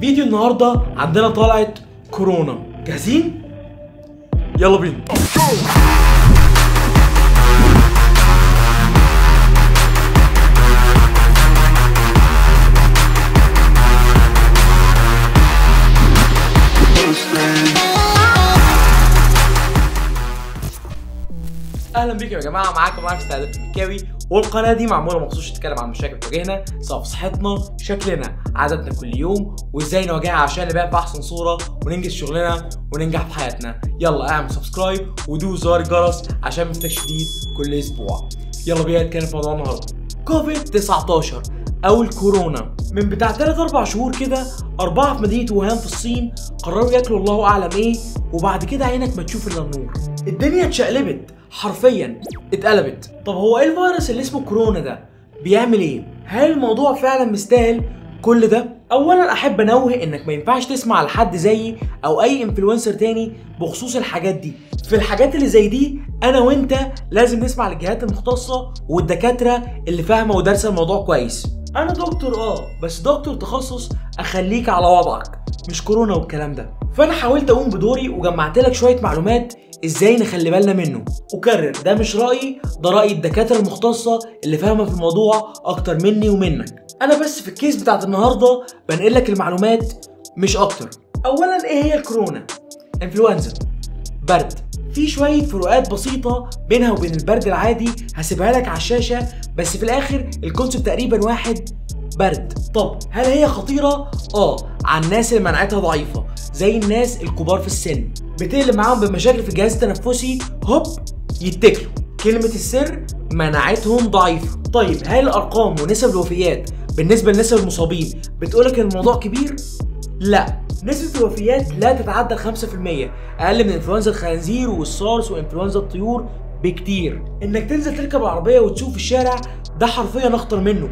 فيديو النهارده عندنا طلعت كورونا. جاهزين؟ يلا بينا. اهلا بيكم يا جماعه، معاكم انا في احمد المكاوي، والقناه دي معموله مخصوص تتكلم عن مشاكل بتواجهنا، سواء في صحتنا، شكلنا، عاداتنا كل يوم، وازاي نواجهها عشان نبقى في احسن صوره وننجز شغلنا وننجح في حياتنا. يلا اعمل سبسكرايب ودوس زر الجرس عشان ما تفوتكش جديد كل اسبوع. يلا بينا نتكلم في موضوع النهارده، كوفيد 19 او الكورونا. من بتاع 3-4 شهور كده، 4 في مدينه وهان في الصين قرروا ياكلوا الله اعلم ايه، وبعد كده عينك ما تشوف الا النور. الدنيا اتشقلبت، حرفيا اتقلبت. طب هو ايه الفيروس اللي اسمه كورونا ده؟ بيعمل ايه؟ هل الموضوع فعلا مستاهل كل ده؟ اولا احب انوه انك ما ينفعش تسمع لحد زيي او اي انفلونسر تاني بخصوص الحاجات دي. في الحاجات اللي زي دي انا وانت لازم نسمع للجهات المختصه والدكاتره اللي فاهمه ودارسه الموضوع كويس. انا دكتور بس دكتور تخصص اخليك على وضعك، مش كورونا والكلام ده. فانا حاولت اقوم بدوري وجمعت لك شويه معلومات ازاي نخلي بالنا منه. اكرر، ده مش رايي، ده راي الدكاتره المختصه اللي فاهمه في الموضوع اكتر مني ومنك. انا بس في الكيس بتاعت النهارده بنقل لك المعلومات مش اكتر. اولا، ايه هي الكورونا؟ انفلونزا، برد. في شويه فروقات بسيطه بينها وبين البرد العادي هسيبها لك على الشاشه، بس في الاخر الكونسبت تقريبا واحد، برد. طب هل هي خطيره؟ على الناس اللي مناعتها ضعيفه، زي الناس الكبار في السن، بتقلب معاهم بمشاكل في الجهاز التنفسي، هوب يتكلوا. كلمه السر، مناعتهم ضعيفه. طيب هل الارقام ونسب الوفيات بالنسبه لنسب المصابين بتقولك ان الموضوع كبير؟ لا، نسبه الوفيات لا تتعدى 5%، اقل من انفلونزا الخنازير والسارس وانفلونزا الطيور بكتير. انك تنزل تركب العربيه وتشوف الشارع ده حرفيا اخطر منه،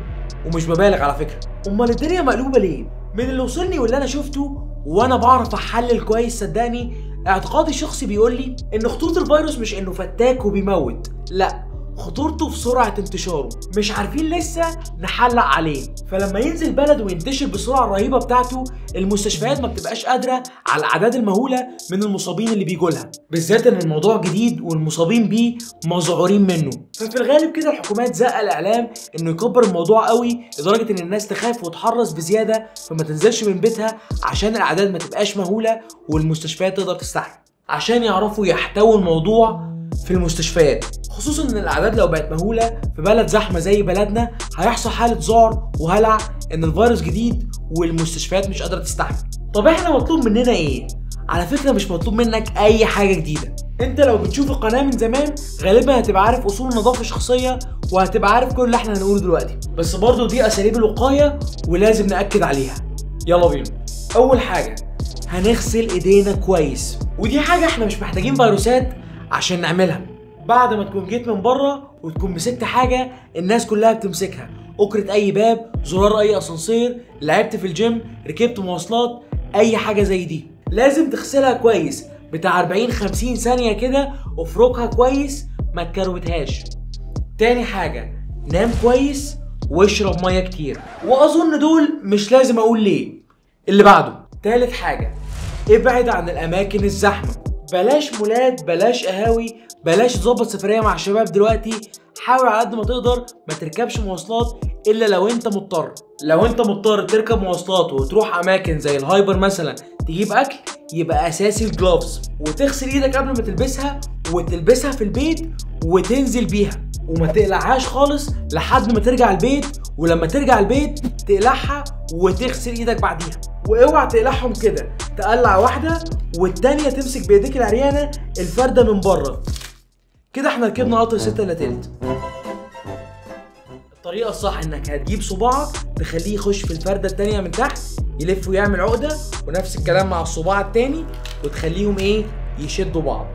ومش ببالغ على فكره. امال الدنيا مقلوبه ليه؟ من اللي وصلني واللي انا شفته وانا بعرف احلل كويس صدقني، اعتقادي الشخصي بيقول لي ان خطوره الفيروس مش انه فتاك وبيموت، لا، خطورته في سرعه انتشاره، مش عارفين لسه نحلق عليه. فلما ينزل بلد وينتشر بالسرعه الرهيبه بتاعته، المستشفيات ما بتبقاش قادره على الاعداد المهوله من المصابين اللي بيجولها، بالذات ان الموضوع جديد والمصابين بيه مذعورين منه. ففي الغالب كده الحكومات زقه الاعلام انه يكبر الموضوع قوي لدرجه ان الناس تخاف وتحرص بزياده، فما تنزلش من بيتها عشان الاعداد ما تبقاش مهوله والمستشفيات تقدر تستحمل، عشان يعرفوا يحتووا الموضوع في المستشفيات، خصوصا ان الاعداد لو بقت مهوله في بلد زحمه زي بلدنا هيحصل حاله ذعر وهلع ان الفيروس جديد والمستشفيات مش قادره تستحمل. طب احنا مطلوب مننا ايه؟ على فكره مش مطلوب منك اي حاجه جديده، انت لو بتشوف القناه من زمان غالبا هتبقى عارف اصول النظافه الشخصيه وهتبقى عارف كل اللي احنا هنقوله دلوقتي، بس برضه دي اساليب الوقايه ولازم ناكد عليها. يلا بينا. اول حاجه، هنغسل ايدينا كويس، ودي حاجه احنا مش محتاجين فيروسات عشان نعملها. بعد ما تكون جيت من بره وتكون مسكت حاجه الناس كلها بتمسكها، اكرة اي باب، زرار اي اسانسير، لعبت في الجيم، ركبت مواصلات، اي حاجه زي دي لازم تغسلها كويس بتاع 40-50 ثانيه كده، افركها كويس ما تكروتهاش. تاني حاجه، نام كويس واشرب ميه كتير، واظن دول مش لازم اقول ليه. اللي بعده، تالت حاجه، ابعد عن الاماكن الزحمه، بلاش مولات، بلاش قهاوي، بلاش تظبط سفريه مع الشباب دلوقتي، حاول على قد ما تقدر ما تركبش مواصلات الا لو انت مضطر. لو انت مضطر تركب مواصلات وتروح اماكن زي الهايبر مثلا تجيب اكل، يبقى اساسي الجلوفز، وتغسل ايدك قبل ما تلبسها، وتلبسها في البيت وتنزل بيها، وما تقلعهاش خالص لحد ما ترجع البيت، ولما ترجع البيت تقلعها وتغسل ايدك بعديها. واوعى تقلعهم كده، تقلع واحده والتانيه تمسك بايديك العريانه الفرده من بره كده. احنا ركبنا قطر 6 3/4. الطريقه الصح انك هتجيب صباعك تخليه يخش في الفرده التانيه من تحت، يلف ويعمل عقده، ونفس الكلام مع الصباع التاني، وتخليهم يشدوا بعض.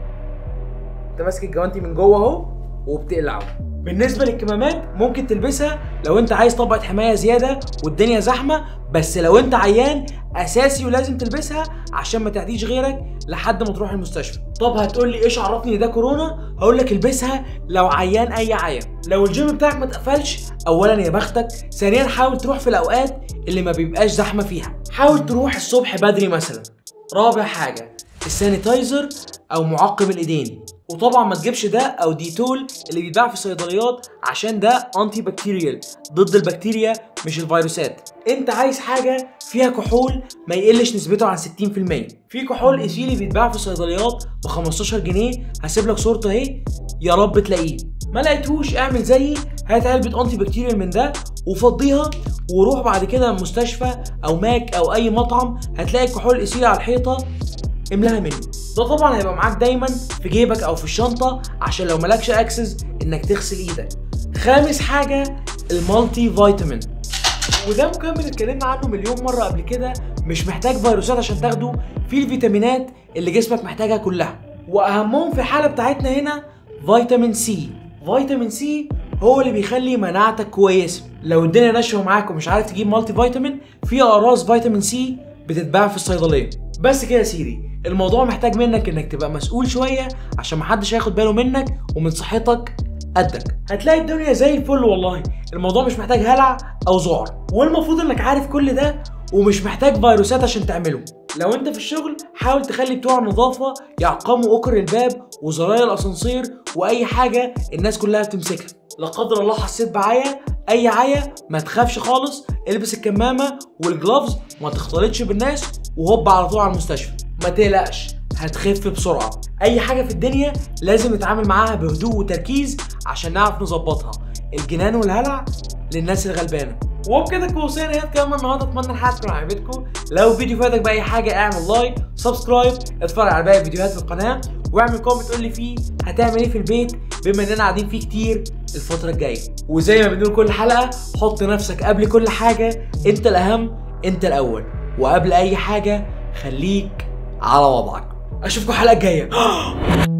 انت ماسك الجوانتي من جوه اهو وبتقلعه. بالنسبه للكمامات ممكن تلبسها لو انت عايز طبقه حمايه زياده والدنيا زحمه، بس لو انت عيان اساسي ولازم تلبسها عشان ما تعديش غيرك لحد ما تروح المستشفى. طب هتقول لي ايش عرفني ده كورونا؟ هقول لك البسها لو عيان اي عيان. لو الجيم بتاعك ما اتقفلش، اولا يا بختك، ثانيا حاول تروح في الاوقات اللي ما بيبقاش زحمه فيها، حاول تروح الصبح بدري مثلا. رابع حاجة السانيتايزر او معقم الايدين، وطبعا ما تجيبش ده او ديتول اللي بيتباع في الصيدليات عشان ده انتي بكتيريال ضد البكتيريا مش الفيروسات. انت عايز حاجه فيها كحول ما يقلش نسبته عن 60%. في كحول اشيلي بيتباع في الصيدليات ب 15 جنيه، هسيب لك صورته اهي، يا رب تلاقيه. ما لقيتهوش اعمل زيي، هات علبه انتي بكتيريال من ده وفضيها وروح بعد كده مستشفى او ماك او اي مطعم هتلاقي الكحول الاشيلي على الحيطه املاها منه. ده طبعا هيبقى معاك دايما في جيبك او في الشنطه عشان لو مالكش اكسس انك تغسل ايدك. خامس حاجه المالتي فيتامين، وده مكمل اتكلمنا عنه مليون مره قبل كده، مش محتاج فيروسات عشان تاخده، فيه الفيتامينات اللي جسمك محتاجها كلها، واهمهم في الحاله بتاعتنا هنا فيتامين سي. فيتامين سي هو اللي بيخلي مناعتك كويسه. لو الدنيا ناشفه معاك ومش عارف تجيب مالتي فيتامين، في اقراص فيتامين سي بتتباع في الصيدليه. بس كده يا سيدي، الموضوع محتاج منك انك تبقى مسؤول شويه عشان محدش هياخد باله منك ومن صحتك قدك. هتلاقي الدنيا زي الفل والله، الموضوع مش محتاج هلع او ذعر، والمفروض انك عارف كل ده ومش محتاج فيروسات عشان تعمله. لو انت في الشغل حاول تخلي بتوع النظافه يعقموا اوكر الباب وزراير الاسانسير واي حاجه الناس كلها بتمسكها. لا قدر الله حسيت بعايه، اي عايه ما تخافش خالص، البس الكمامه والجلافز وما تختلطش بالناس وهوب على طول على المستشفى. ما تقلقش هتخف بسرعه. اي حاجه في الدنيا لازم نتعامل معاها بهدوء وتركيز عشان نعرف نظبطها. الجنان والهلع للناس الغلبانه. وبكده تكون وصلنا لنهايه كلامنا النهارده، اتمنى الحلقه تكون عجبتكم. لو فيديو فاتك باي حاجه اعمل لايك، سبسكرايب، اتفرج على باقي الفيديوهات في القناه، واعمل كومنت تقول لي فيه هتعمل ايه في البيت بما اننا قاعدين فيه كتير الفتره الجايه. وزي ما بنقول كل حلقه، حط نفسك قبل كل حاجه، انت الاهم، انت الاول، وقبل اي حاجه خليك على وضعك. اشوفكم الحلقه الجايه.